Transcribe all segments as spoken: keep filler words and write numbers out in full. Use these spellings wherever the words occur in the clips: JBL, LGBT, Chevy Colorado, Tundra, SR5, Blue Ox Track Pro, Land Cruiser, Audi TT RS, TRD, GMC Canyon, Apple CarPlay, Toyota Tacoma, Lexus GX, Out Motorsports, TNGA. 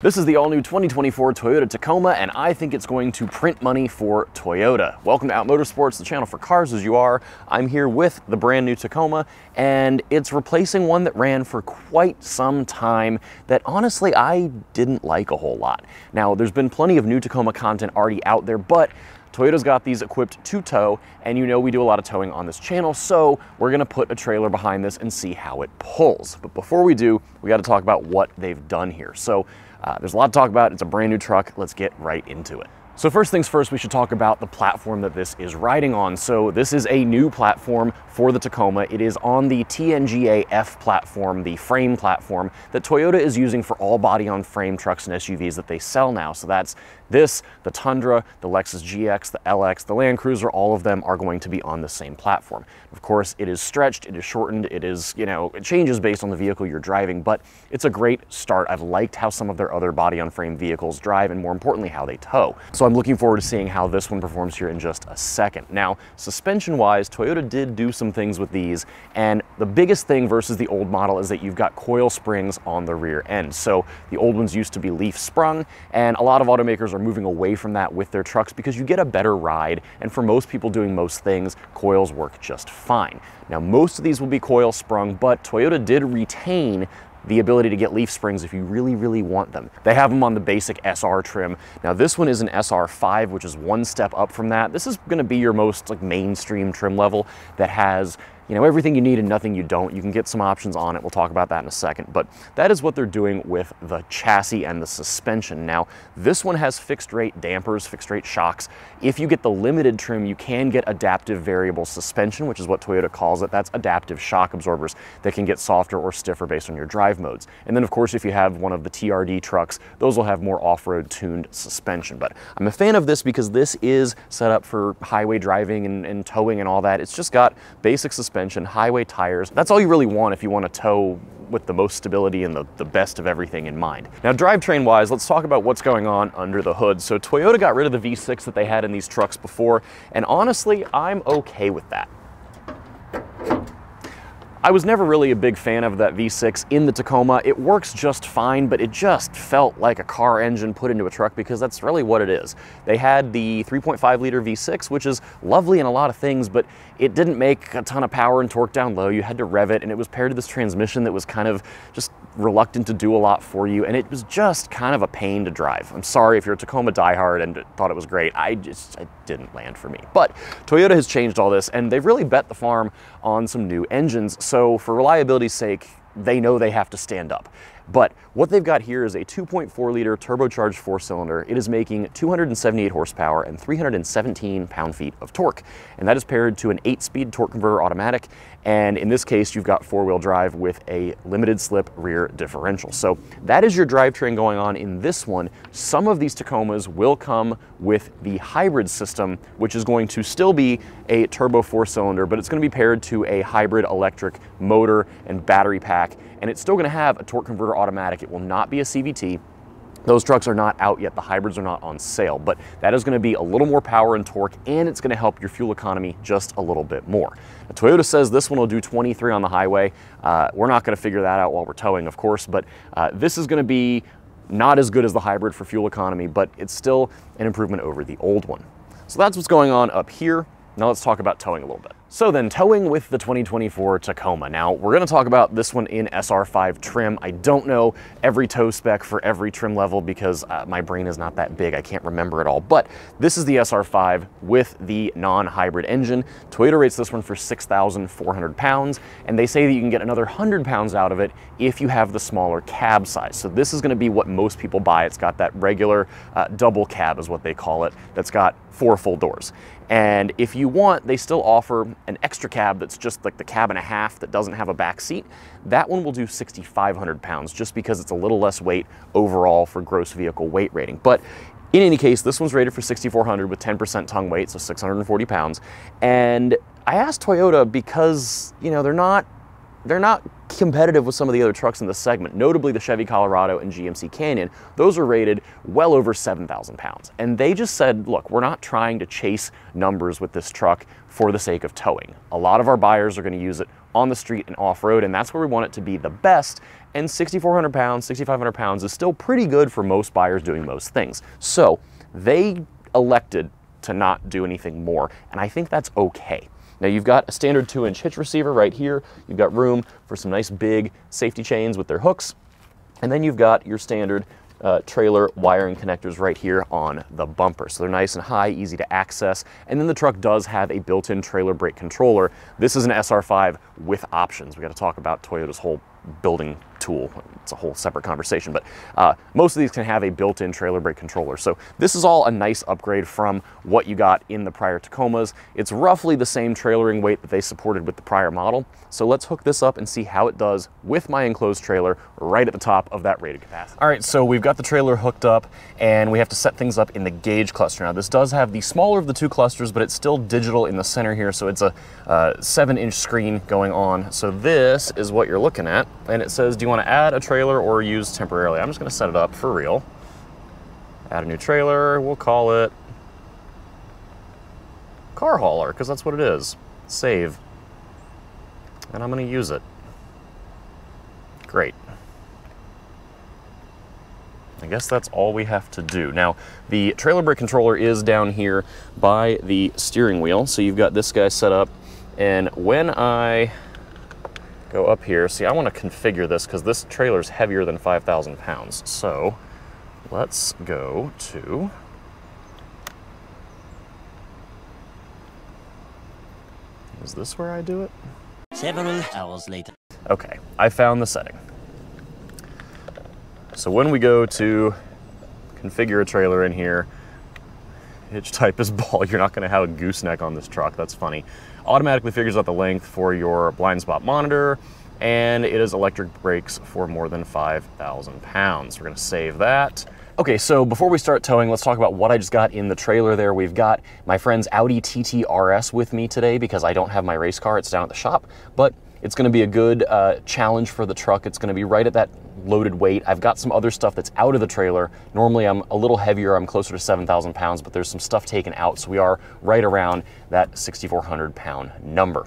This is the all-new twenty twenty-four Toyota Tacoma, and I think it's going to print money for Toyota. Welcome to Out Motorsports, the channel for cars as you are. I'm here with the brand new Tacoma, and it's replacing one that ran for quite some time that honestly I didn't like a whole lot. Now, there's been plenty of new Tacoma content already out there, but Toyota's got these equipped to tow, and you know we do a lot of towing on this channel, so we're gonna put a trailer behind this and see how it pulls. But before we do, we gotta talk about what they've done here. So uh, there's a lot to talk about. It's a brand new truck. Let's get right into it. So first things first, we should talk about the platform that this is riding on. So this is a new platform for the Tacoma. It is on the T N G A F platform, the frame platform that Toyota is using for all body-on-frame trucks and S U Vs that they sell now. So that's this, the Tundra, the Lexus G X, the L X, the Land Cruiser, all of them are going to be on the same platform. Of course, it is stretched, it is shortened, it is, you know, it changes based on the vehicle you're driving, but it's a great start. I've liked how some of their other body-on-frame vehicles drive and, more importantly, how they tow. So I'm looking forward to seeing how this one performs here in just a second. Now, suspension-wise, Toyota did do some things with these, and the biggest thing versus the old model is that you've got coil springs on the rear end. So the old ones used to be leaf sprung, and a lot of automakers are moving away from that with their trucks because you get a better ride, and for most people doing most things, coils work just fine. Now, most of these will be coil sprung, but Toyota did retain the ability to get leaf springs if you really, really want them. They have them on the basic S R trim. Now this one is an S R five, which is one step up from that. This is gonna be your most like mainstream trim level that has, you know, everything you need and nothing you don't. You can get some options on it. We'll talk about that in a second, but that is what they're doing with the chassis and the suspension. Now, this one has fixed rate dampers, fixed rate shocks. If you get the limited trim, you can get adaptive variable suspension, which is what Toyota calls it. That's adaptive shock absorbers that can get softer or stiffer based on your drive modes. And then of course, if you have one of the T R D trucks, those will have more off-road tuned suspension. But I'm a fan of this because this is set up for highway driving and, and towing and all that. It's just got basic suspension, highway tires. That's all you really want if you want to tow with the most stability and the, the best of everything in mind. Now, drivetrain wise, let's talk about what's going on under the hood. So Toyota got rid of the V six that they had in these trucks before, and honestly, I'm okay with that. I was never really a big fan of that V six in the Tacoma. It works just fine, but it just felt like a car engine put into a truck because that's really what it is. They had the three point five liter V six, which is lovely in a lot of things, but it didn't make a ton of power and torque down low. You had to rev it, and it was paired to this transmission that was kind of just reluctant to do a lot for you, and it was just kind of a pain to drive. I'm sorry if you're a Tacoma diehard and thought it was great. I just, it didn't land for me. But Toyota has changed all this, and they've really bet the farm on some new engines. So for reliability's sake, they know they have to stand up. But what they've got here is a two point four liter turbocharged four-cylinder. It is making two hundred seventy-eight horsepower and three hundred seventeen pound-feet of torque. And that is paired to an eight-speed torque converter automatic. And in this case, you've got four-wheel drive with a limited slip rear differential. So that is your drivetrain going on in this one. Some of these Tacomas will come with the hybrid system, which is going to still be a turbo four-cylinder, but it's going to be paired to a hybrid electric motor and battery pack. And it's still going to have a torque converter automatic. It will not be a C V T. Those trucks are not out yet. The hybrids are not on sale, but that is going to be a little more power and torque, and it's going to help your fuel economy just a little bit more. Now, Toyota says this one will do twenty-three on the highway. Uh, we're not going to figure that out while we're towing, of course, but uh, this is going to be not as good as the hybrid for fuel economy, but it's still an improvement over the old one. So that's what's going on up here. Now let's talk about towing a little bit. So then, towing with the twenty twenty-four Tacoma. Now, we're gonna talk about this one in S R five trim. I don't know every tow spec for every trim level because uh, my brain is not that big. I can't remember it all, but this is the S R five with the non-hybrid engine. Toyota rates this one for six thousand four hundred pounds, and they say that you can get another one hundred pounds out of it if you have the smaller cab size. So this is gonna be what most people buy. It's got that regular uh, double cab is what they call it, that's got four full doors. And if you want, they still offer an extra cab that's just like the cab and a half that doesn't have a back seat. That one will do six thousand five hundred pounds just because it's a little less weight overall for gross vehicle weight rating. But in any case, this one's rated for six thousand four hundred with ten percent tongue weight, so six hundred forty pounds. And I asked Toyota because, you know, they're not, they're not competitive with some of the other trucks in the segment, notably the Chevy Colorado and G M C Canyon. Those are rated well over seven thousand pounds. And they just said, look, we're not trying to chase numbers with this truck for the sake of towing. A lot of our buyers are going to use it on the street and off-road, and that's where we want it to be the best. And sixty-four hundred pounds, sixty-five hundred pounds is still pretty good for most buyers doing most things. So they elected to not do anything more, and I think that's okay. Now you've got a standard two inch hitch receiver right here. You've got room for some nice big safety chains with their hooks. And then you've got your standard uh, trailer wiring connectors right here on the bumper. So they're nice and high, easy to access. And then the truck does have a built-in trailer brake controller. This is an S R five with options. We got to talk about Toyota's whole building tool. It's a whole separate conversation, but uh, most of these can have a built-in trailer brake controller. So this is all a nice upgrade from what you got in the prior Tacomas. It's roughly the same trailering weight that they supported with the prior model. So let's hook this up and see how it does with my enclosed trailer right at the top of that rated capacity. All right, so we've got the trailer hooked up and we have to set things up in the gauge cluster. Now this does have the smaller of the two clusters, but it's still digital in the center here. So it's a uh, seven inch screen going on. So this is what you're looking at. And it says, do you want to add a trailer or use temporarily? I'm just going to set it up for real. Add a new trailer. We'll call it car hauler because that's what it is. Save. And I'm going to use it. Great. I guess that's all we have to do. Now, the trailer brake controller is down here by the steering wheel. So you've got this guy set up. And when I go up here. See, I want to configure this because this trailer is heavier than five thousand pounds. So let's go to is this where I do it? Several hours later. Okay, I found the setting. So when we go to configure a trailer in here, hitch type is ball. You're not going to have a gooseneck on this truck. That's funny. Automatically figures out the length for your blind spot monitor, and it is electric brakes for more than five thousand pounds. We're going to save that. Okay, so before we start towing, let's talk about what I just got in the trailer there. We've got my friend's Audi T T R S with me today because I don't have my race car. It's down at the shop, but it's going to be a good uh, challenge for the truck. It's going to be right at that loaded weight. I've got some other stuff that's out of the trailer. Normally I'm a little heavier, I'm closer to seven thousand pounds, but there's some stuff taken out. So we are right around that sixty-four hundred pound number.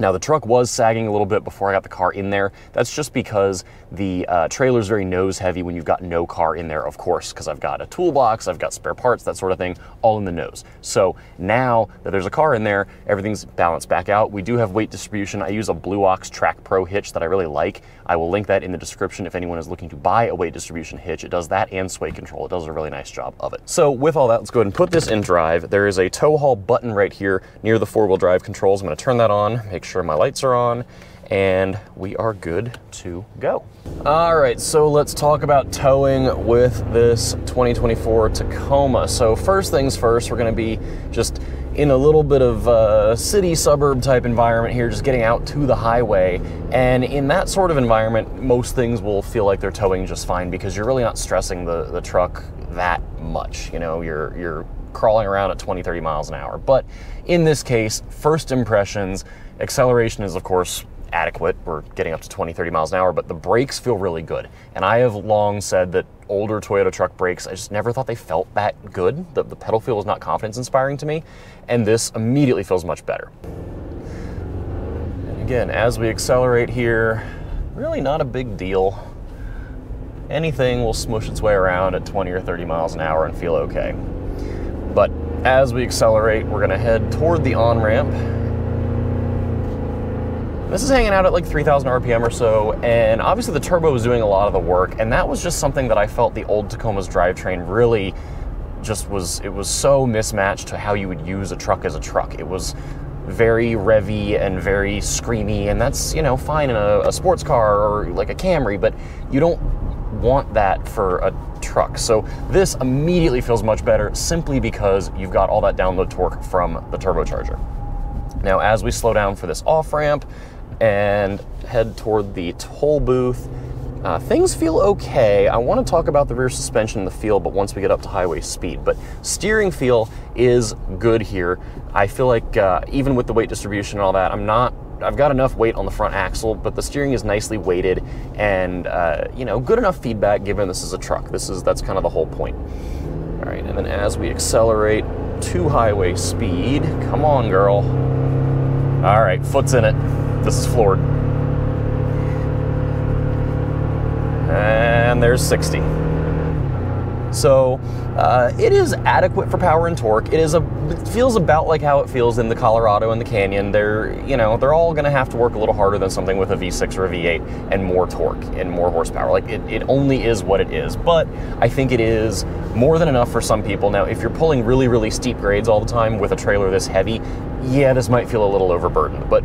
Now the truck was sagging a little bit before I got the car in there. That's just because the uh, trailer is very nose heavy when you've got no car in there, of course, because I've got a toolbox, I've got spare parts, that sort of thing, all in the nose. So now that there's a car in there, everything's balanced back out. We do have weight distribution. I use a Blue Ox Track Pro hitch that I really like. I will link that in the description if anyone is looking to buy a weight distribution hitch. It does that and sway control. It does a really nice job of it. So with all that, let's go ahead and put this in drive. There is a tow haul button right here near the four-wheel drive controls. I'm going to turn that on, make sure my lights are on, and we are good to go. All right, so let's talk about towing with this twenty twenty-four Tacoma. So first things first, we're gonna be just in a little bit of a city suburb type environment here, just getting out to the highway. And in that sort of environment, most things will feel like they're towing just fine because you're really not stressing the, the truck that much. You know, you're, you're crawling around at twenty, thirty miles an hour. But in this case, first impressions, acceleration is, of course, adequate. We're getting up to twenty, thirty miles an hour, but the brakes feel really good. And I have long said that older Toyota truck brakes, I just never thought they felt that good. The, the pedal feel was not confidence inspiring to me, and this immediately feels much better. And again, as we accelerate here, really not a big deal. Anything will smoosh its way around at twenty or thirty miles an hour and feel okay. But as we accelerate, we're gonna head toward the on-ramp. This is hanging out at like three thousand R P M or so, and obviously the turbo was doing a lot of the work, and that was just something that I felt the old Tacoma's drivetrain really just was, it was so mismatched to how you would use a truck as a truck. It was very revvy and very screamy, and that's, you know, fine in a, a sports car or like a Camry, but you don't want that for a truck. So this immediately feels much better simply because you've got all that download torque from the turbocharger. Now, as we slow down for this off-ramp, and head toward the toll booth. Uh, things feel okay. I want to talk about the rear suspension and the feel, but once we get up to highway speed, but steering feel is good here. I feel like uh, even with the weight distribution and all that, I'm not, I've got enough weight on the front axle, but the steering is nicely weighted and, uh, you know, good enough feedback given this is a truck. This is, that's kind of the whole point. All right. And then as we accelerate to highway speed, come on, girl. All right. Foot's in it. This is floored. And there's sixty. So uh, it is adequate for power and torque. It is a it feels about like how it feels in the Colorado and the Canyon. They're you know they're all going to have to work a little harder than something with a V six or a V eight and more torque and more horsepower. Like it, it only is what it is. But I think it is more than enough for some people. Now, if you're pulling really really steep grades all the time with a trailer this heavy, yeah, this might feel a little overburdened. But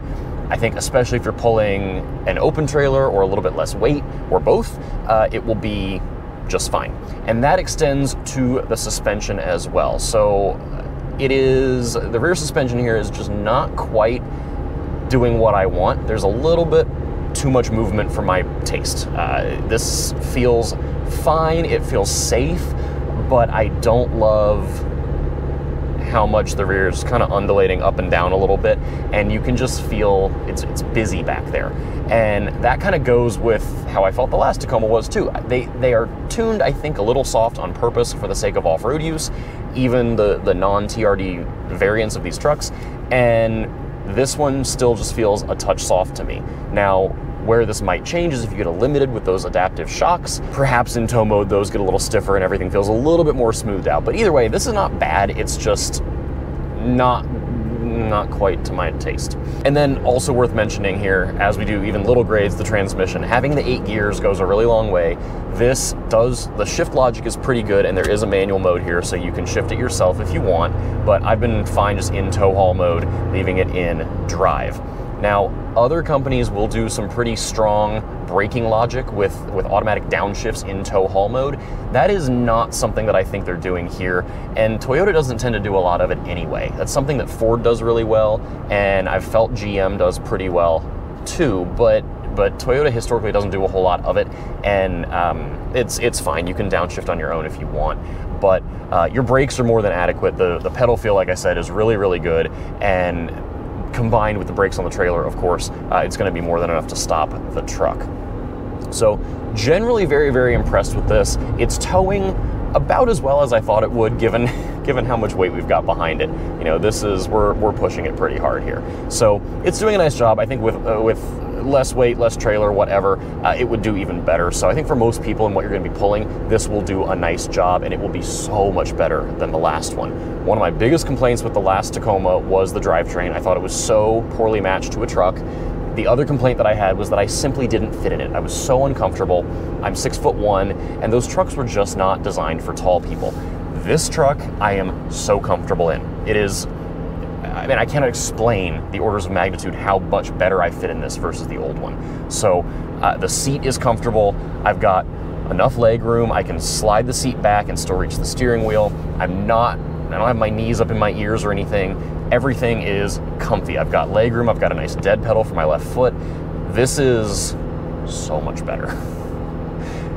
I think especially if you're pulling an open trailer or a little bit less weight or both, uh, it will be just fine. And that extends to the suspension as well. So it is, the rear suspension here is just not quite doing what I want. There's a little bit too much movement for my taste. Uh, this feels fine, it feels safe, but I don't love how much the rear is kind of undulating up and down a little bit, and you can just feel it's, it's busy back there. And that kind of goes with how I felt the last Tacoma was too. They, they are tuned, I think, a little soft on purpose for the sake of off-road use, even the, the non-T R D variants of these trucks, and this one still just feels a touch soft to me. Now, where this might change is if you get a limited with those adaptive shocks. Perhaps in tow mode, those get a little stiffer and everything feels a little bit more smoothed out. But either way, this is not bad. It's just not, not quite to my taste. And then also worth mentioning here, as we do even little grades, the transmission. Having the eight gears goes a really long way. This does, the shift logic is pretty good, and there is a manual mode here, so you can shift it yourself if you want. But I've been fine just in tow haul mode, leaving it in drive. Now, other companies will do some pretty strong braking logic with, with automatic downshifts in tow haul mode. That is not something that I think they're doing here, and Toyota doesn't tend to do a lot of it anyway. That's something that Ford does really well, and I've felt G M does pretty well too, but, but Toyota historically doesn't do a whole lot of it, and um, it's, it's fine. You can downshift on your own if you want. But uh, your brakes are more than adequate. The, the pedal feel, like I said, is really, really good, and combined with the brakes on the trailer, of course, uh, it's going to be more than enough to stop the truck. So generally very, very impressed with this. It's towing about as well as I thought it would, given given how much weight we've got behind it. You know, this is, we're, we're pushing it pretty hard here. So it's doing a nice job. I think with, uh, with less weight, less trailer, whatever, uh, it would do even better. So I think for most people and what you're going to be pulling, this will do a nice job, and it will be so much better than the last one. One of my biggest complaints with the last Tacoma was the drivetrain. I thought it was so poorly matched to a truck. The other complaint that I had was that I simply didn't fit in it. I was so uncomfortable. I'm six foot one, and those trucks were just not designed for tall people. This truck, I am so comfortable in. It is, I mean, I cannot explain the orders of magnitude how much better I fit in this versus the old one. So uh, the seat is comfortable. I've got enough leg room. I can slide the seat back and still reach the steering wheel. I'm not, I don't have my knees up in my ears or anything. Everything is comfy. I've got leg room. I've got a nice dead pedal for my left foot. This is so much better.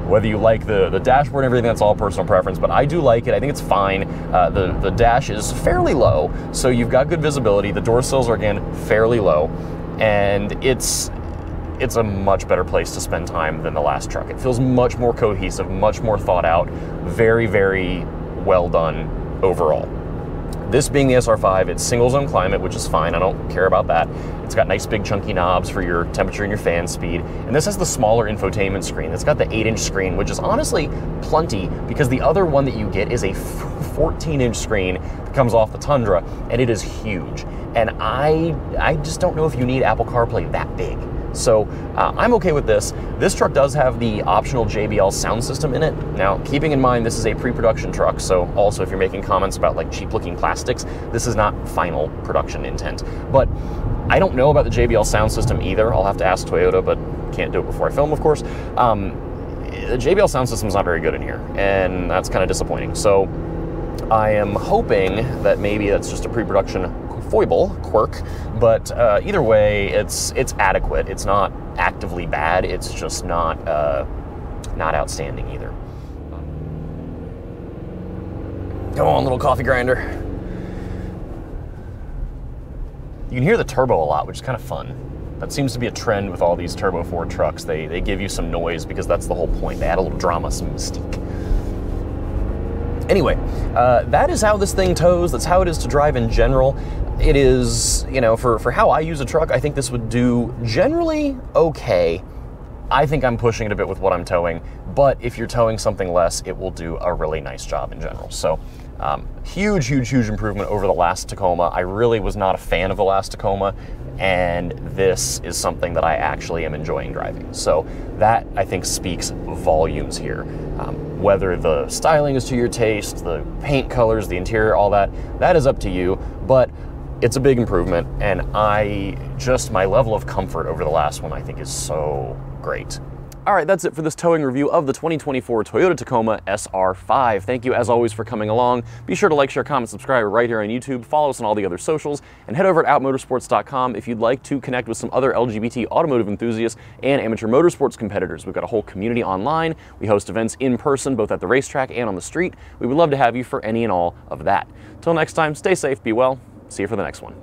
Whether you like the, the dashboard and everything, that's all personal preference, but I do like it. I think it's fine. Uh, the, the dash is fairly low, so you've got good visibility. The door sills are, again, fairly low, and it's, it's a much better place to spend time than the last truck. It feels much more cohesive, much more thought out, very, very well done overall. This being the S R five, it's single zone climate, which is fine. I don't care about that. It's got nice big chunky knobs for your temperature and your fan speed. And this has the smaller infotainment screen. It's got the eight inch screen, which is honestly plenty, because the other one that you get is a fourteen inch screen that comes off the Tundra, and it is huge. And I, I just don't know if you need Apple CarPlay that big. So uh, I'm okay with this. This truck does have the optional J B L sound system in it. Now, keeping in mind, this is a pre-production truck. So also, if you're making comments about like cheap looking plastics, this is not final production intent. But I don't know about the J B L sound system either. I'll have to ask Toyota, but can't do it before I film, of course. Um, the J B L sound system is not very good in here, and that's kind of disappointing. So I am hoping that maybe that's just a pre-production foible, quirk, but uh, either way, it's it's adequate. It's not actively bad. It's just not uh, not outstanding either. Come on, little coffee grinder. You can hear the turbo a lot, which is kind of fun. That seems to be a trend with all these turbo Ford trucks. They they give you some noise because that's the whole point. They add a little drama, some mystique. Anyway, uh, that is how this thing tows. That's how it is to drive in general. It is, you know, for, for how I use a truck, I think this would do generally okay. I think I'm pushing it a bit with what I'm towing, but if you're towing something less, it will do a really nice job in general. So um, huge, huge, huge improvement over the last Tacoma. I really was not a fan of the last Tacoma, and this is something that I actually am enjoying driving. So that, I think, speaks volumes here. Um, whether the styling is to your taste, the paint colors, the interior, all that, that is up to you, but it's a big improvement, and I just, my level of comfort over the last one I think is so great. All right, that's it for this towing review of the twenty twenty-four Toyota Tacoma S R five. Thank you, as always, for coming along. Be sure to like, share, comment, subscribe right here on YouTube. Follow us on all the other socials, and head over to out motorsports dot com if you'd like to connect with some other L G B T automotive enthusiasts and amateur motorsports competitors. We've got a whole community online. We host events in person, both at the racetrack and on the street. We would love to have you for any and all of that. Till next time, stay safe, be well. See you for the next one.